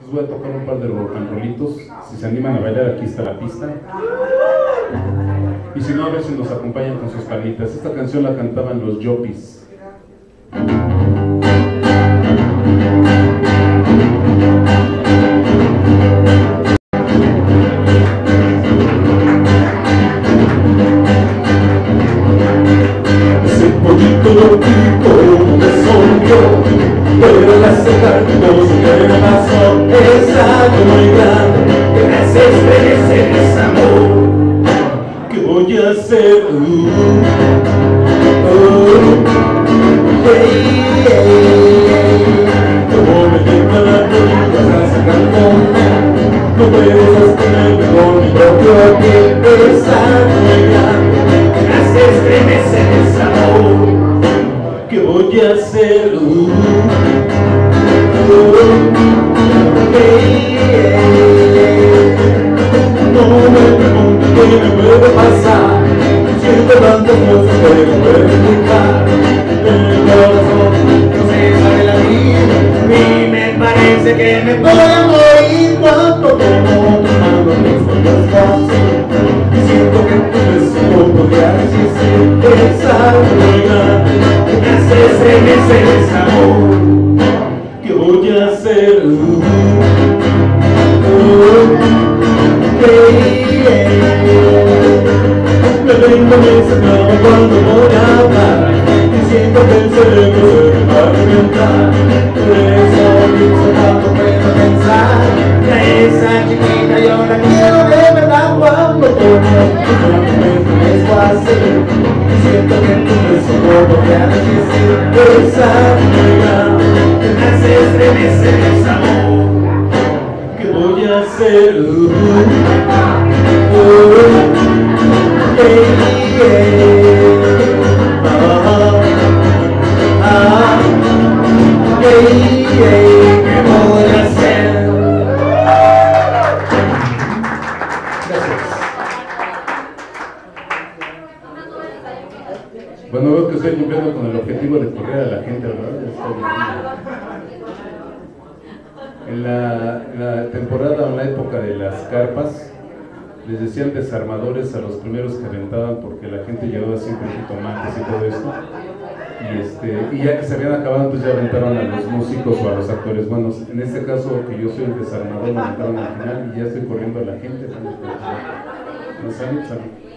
Les voy a tocar un par de rock and rollitos. Si se animan a bailar, aquí está la pista. Y si no, a ver si nos acompañan con sus palmitas. Esta canción la cantaban los Yopis. Desarmadores a los primeros que aventaban, porque la gente llevaba siempre jitomates y todo esto, y ya que se habían acabado, entonces ya aventaron a los músicos o a los actores. Bueno, en este caso, que yo soy el desarmador, me aventaron al final y ya estoy corriendo a la gente. No sale, sale.